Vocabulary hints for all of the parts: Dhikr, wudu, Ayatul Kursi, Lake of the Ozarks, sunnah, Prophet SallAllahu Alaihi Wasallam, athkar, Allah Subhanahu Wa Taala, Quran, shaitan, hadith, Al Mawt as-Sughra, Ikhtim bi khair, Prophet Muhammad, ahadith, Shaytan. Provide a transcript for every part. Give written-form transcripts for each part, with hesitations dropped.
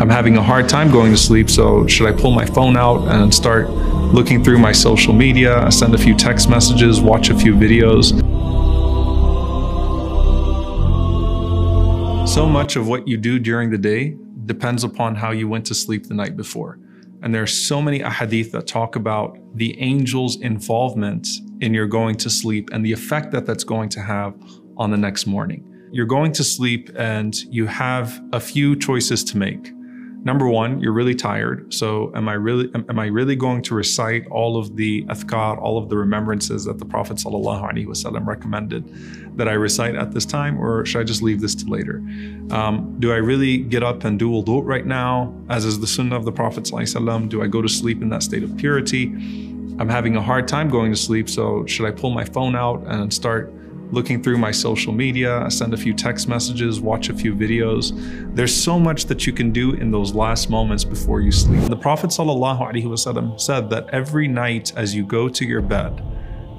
I'm having a hard time going to sleep, so should I pull my phone out and start looking through my social media? I send a few text messages, watch a few videos. So much of what you do during the day depends upon how you went to sleep the night before. And there are so many ahadith that talk about the angel's involvement in your going to sleep and the effect that that's going to have on the next morning. You're going to sleep and you have a few choices to make. Number one, you're really tired. So am I really going to recite all of the athkar, all of the remembrances that the Prophet SallAllahu Alaihi Wasallam recommended that I recite at this time, or should I just leave this to later? Do I really get up and do wudu right now, as is the sunnah of the Prophet SallAllahu Alaihi Wasallam? Do I go to sleep in that state of purity? I'm having a hard time going to sleep, so should I pull my phone out and start looking through my social media? I send a few text messages, watch a few videos. There's so much that you can do in those last moments before you sleep. The Prophet ﷺ said that every night as you go to your bed,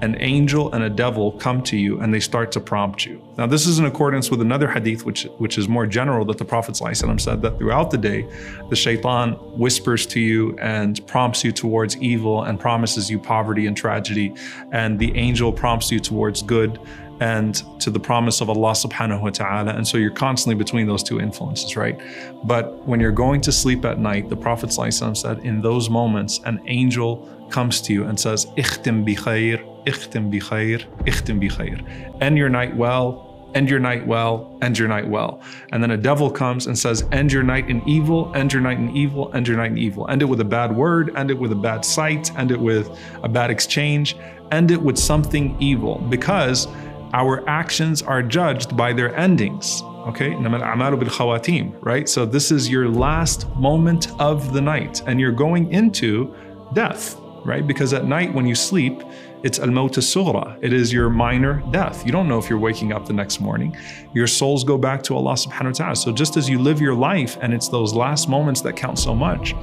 an angel and a devil come to you and they start to prompt you. Now this is in accordance with another hadith which is more general, that the Prophet ﷺ said that throughout the day, the Shaytan whispers to you and prompts you towards evil and promises you poverty and tragedy, and the angel prompts you towards good and to the promise of Allah Subhanahu Wa Taala. And so you're constantly between those two influences, right? But when you're going to sleep at night, the Prophet ﷺ said in those moments, an angel comes to you and says, "Ikhtim bi khair, ikhtim bi khair, ikhtim bi khair." End your night well, end your night well, end your night well. And then a devil comes and says, end your night in evil, end your night in evil, end your night in evil. End it with a bad word, end it with a bad sight, end it with a bad exchange, end it with something evil, because our actions are judged by their endings, okay? Right? So this is your last moment of the night and you're going into death, right? Because at night when you sleep, it's Al Mawt as-Sughra. It is your minor death. You don't know if you're waking up the next morning. Your souls go back to Allah Subhanahu Wa Ta'ala. So just as you live your life and it's those last moments that count so much,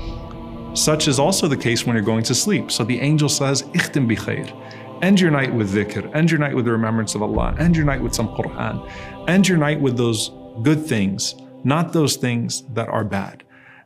such is also the case when you're going to sleep. So the angel says, Ikhtim bi khair. End your night with dhikr, end your night with the remembrance of Allah, end your night with some Quran, end your night with those good things, not those things that are bad.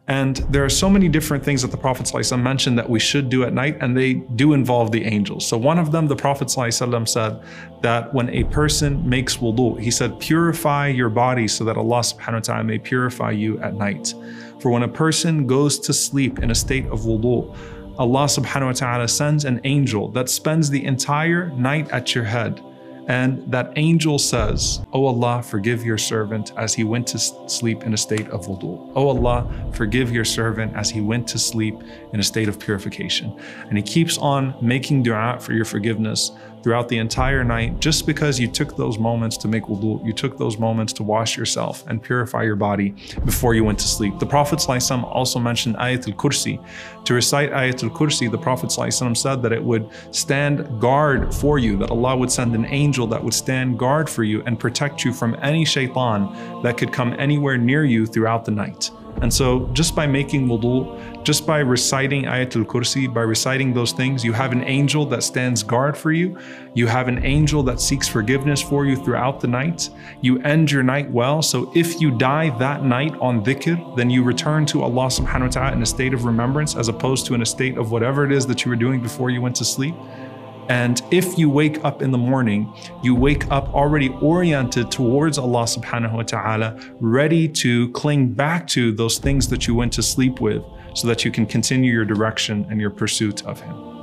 And there are so many different things that the Prophet ﷺ mentioned that we should do at night, and they do involve the angels. So one of them, the Prophet ﷺ said that when a person makes wudu, he said, purify your body so that Allah Subhanahu Wa Ta'ala may purify you at night. For when a person goes to sleep in a state of wudu, Allah Subhanahu Wa Ta'ala sends an angel that spends the entire night at your head. And that angel says, "O Allah, forgive your servant as he went to sleep in a state of wudu. O Allah, forgive your servant as he went to sleep in a state of purification." And he keeps on making dua for your forgiveness throughout the entire night, just because you took those moments to make wudu, you took those moments to wash yourself and purify your body before you went to sleep. The Prophet ﷺ also mentioned Ayatul Kursi. To recite Ayatul Kursi, the Prophet ﷺ said that it would stand guard for you, that Allah would send an angel that would stand guard for you and protect you from any shaitan that could come anywhere near you throughout the night. And so just by making wudu, just by reciting Ayatul Kursi, by reciting those things, you have an angel that stands guard for you. You have an angel that seeks forgiveness for you throughout the night. You end your night well. So if you die that night on dhikr, then you return to Allah Subhanahu Wa Ta'ala in a state of remembrance, as opposed to in a state of whatever it is that you were doing before you went to sleep. And if you wake up in the morning, you wake up already oriented towards Allah Subhanahu Wa Ta'ala, ready to cling back to those things that you went to sleep with so that you can continue your direction and your pursuit of Him.